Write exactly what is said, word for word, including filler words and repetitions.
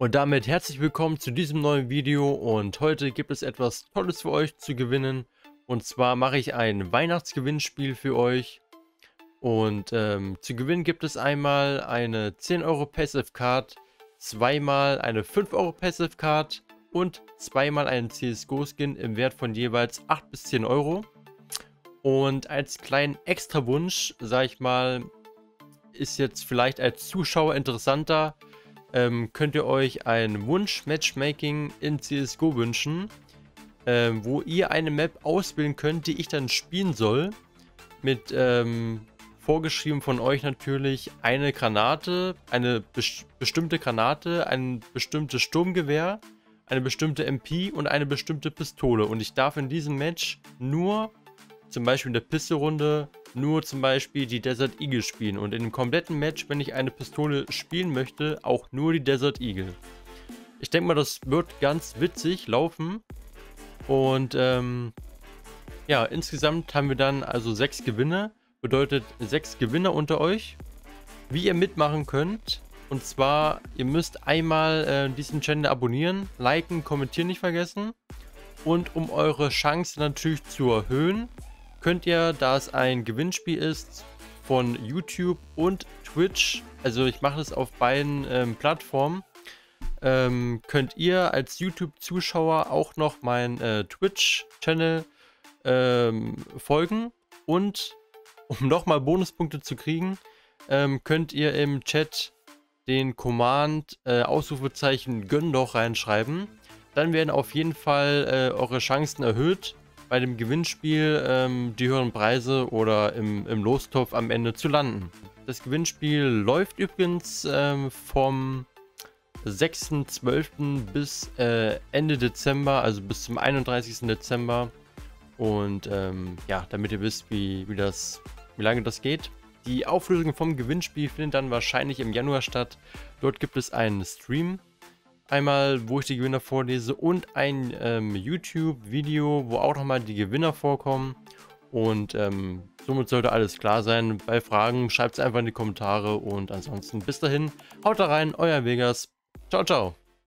Und damit herzlich willkommen zu diesem neuen Video, und heute gibt es etwas Tolles für euch zu gewinnen. Und zwar mache ich ein Weihnachtsgewinnspiel für euch. Und ähm, zu gewinnen gibt es einmal eine zehn Euro PaysafeCard, zweimal eine fünf Euro PaysafeCard und zweimal einen C S G O-Skin im Wert von jeweils acht bis zehn Euro. Und als kleinen Extrawunsch, sag ich mal, ist jetzt vielleicht als Zuschauer interessanter, Ähm, könnt ihr euch ein Wunsch-Matchmaking in C S G O wünschen, ähm, wo ihr eine Map auswählen könnt, die ich dann spielen soll. Mit, ähm, vorgeschrieben von euch natürlich, eine Granate, eine bes- bestimmte Granate, ein bestimmtes Sturmgewehr, eine bestimmte M P und eine bestimmte Pistole. Und ich darf in diesem Match nur, zum Beispiel in der Piste-Runde, nur zum Beispiel die Desert Eagle spielen, und in dem kompletten Match, wenn ich eine Pistole spielen möchte, auch nur die Desert Eagle. Ich denke mal, das wird ganz witzig laufen. Und ähm, ja, insgesamt haben wir dann also sechs Gewinne, bedeutet sechs Gewinner unter euch. Wie ihr mitmachen könnt, und zwar, ihr müsst einmal äh, diesen Channel abonnieren, liken, kommentieren nicht vergessen. Und um eure Chance natürlich zu erhöhen, könnt ihr, da es ein Gewinnspiel ist, von YouTube und Twitch, also ich mache das auf beiden ähm, Plattformen, ähm, könnt ihr als YouTube-Zuschauer auch noch meinen äh, Twitch-Channel ähm, folgen. Und um nochmal Bonuspunkte zu kriegen, ähm, könnt ihr im Chat den Command äh, Ausrufezeichen Gönn doch reinschreiben. Dann werden auf jeden Fall äh, eure Chancen erhöht, bei dem Gewinnspiel ähm, die höheren Preise oder im, im Lostopf am Ende zu landen. Das Gewinnspiel läuft übrigens ähm, vom sechsten zwölften bis äh, Ende Dezember, also bis zum einunddreißigsten Dezember. Und ähm, ja, damit ihr wisst, wie, wie, das, wie lange das geht. Die Auflösung vom Gewinnspiel findet dann wahrscheinlich im Januar statt. Dort gibt es einen Stream. Einmal, wo ich die Gewinner vorlese, und ein ähm, YouTube-Video, wo auch nochmal die Gewinner vorkommen. Und ähm, somit sollte alles klar sein. Bei Fragen schreibt es einfach in die Kommentare. Und ansonsten bis dahin, haut da rein, euer Vegas. Ciao, ciao.